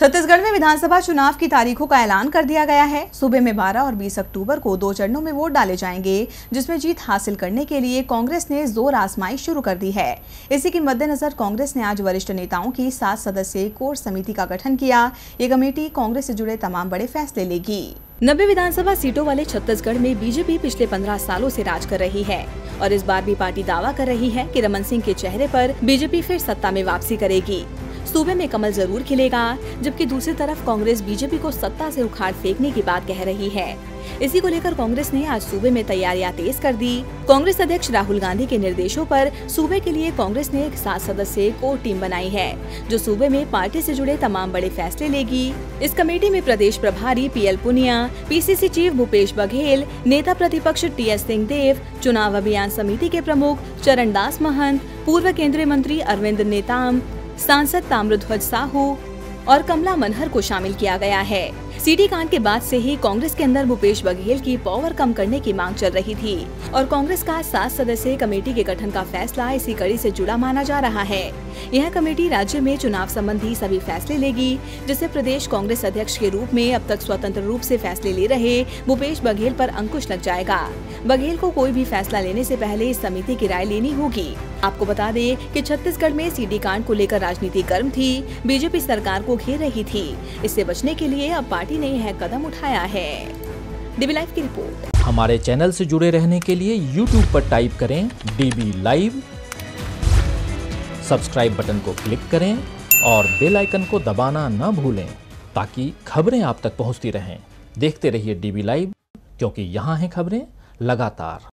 छत्तीसगढ़ में विधानसभा चुनाव की तारीखों का ऐलान कर दिया गया है। सूबे में 12 और 20 अक्टूबर को दो चरणों में वोट डाले जाएंगे, जिसमें जीत हासिल करने के लिए कांग्रेस ने जोर आजमाई शुरू कर दी है। इसी के मद्देनजर कांग्रेस ने आज वरिष्ठ नेताओं की 7 सदस्यीय कोर समिति का गठन किया। ये कमेटी कांग्रेस से जुड़े तमाम बड़े फैसले लेगी। 90 विधानसभा सीटों वाले छत्तीसगढ़ में बीजेपी पिछले 15 सालों से राज कर रही है और इस बार भी पार्टी दावा कर रही है कि रमन सिंह के चेहरे पर बीजेपी फिर सत्ता में वापसी करेगी। सूबे में कमल जरूर खिलेगा, जबकि दूसरी तरफ कांग्रेस बीजेपी को सत्ता से उखाड़ फेंकने की बात कह रही है। इसी को लेकर कांग्रेस ने आज सूबे में तैयारियां तेज कर दी। कांग्रेस अध्यक्ष राहुल गांधी के निर्देशों पर सूबे के लिए कांग्रेस ने एक 7 सदस्यीय कोर टीम बनाई है, जो सूबे में पार्टी से जुड़े तमाम बड़े फैसले लेगी। इस कमेटी में प्रदेश प्रभारी PL Punia, PCC chief Bhupesh Baghel, नेता प्रतिपक्ष TS सिंह देव, चुनाव अभियान समिति के प्रमुख चरण दास महंत, पूर्व केंद्रीय मंत्री अरविंद नेताम, सांसद ताम्रध्वज साहू और कमला मनहर को शामिल किया गया है। सीडी कांड के बाद से ही कांग्रेस के अंदर भूपेश बघेल की पावर कम करने की मांग चल रही थी और कांग्रेस का 7 सदस्यीय कमेटी के गठन का फैसला इसी कड़ी से जुड़ा माना जा रहा है। यह कमेटी राज्य में चुनाव संबंधी सभी फैसले लेगी, जिससे प्रदेश कांग्रेस अध्यक्ष के रूप में अब तक स्वतंत्र रूप से फैसले ले रहे भूपेश बघेल पर अंकुश लग जाएगा। बघेल को कोई भी फैसला लेने से पहले इस समिति की राय लेनी होगी। आपको बता दें कि छत्तीसगढ़ में सीडी कांड को लेकर राजनीति गर्म थी, बीजेपी सरकार को घेर रही थी। इससे बचने के लिए अब पार्टी ने यह कदम उठाया है। डीबी लाइव की रिपोर्ट। हमारे चैनल से जुड़े रहने के लिए YouTube पर टाइप करें डीबी लाइव, सब्सक्राइब बटन को क्लिक करें और बेल आइकन को दबाना ना भूलें, ताकि खबरें आप तक पहुंचती रहें। देखते रहिए डीबी लाइव, क्योंकि यहाँ हैं खबरें लगातार।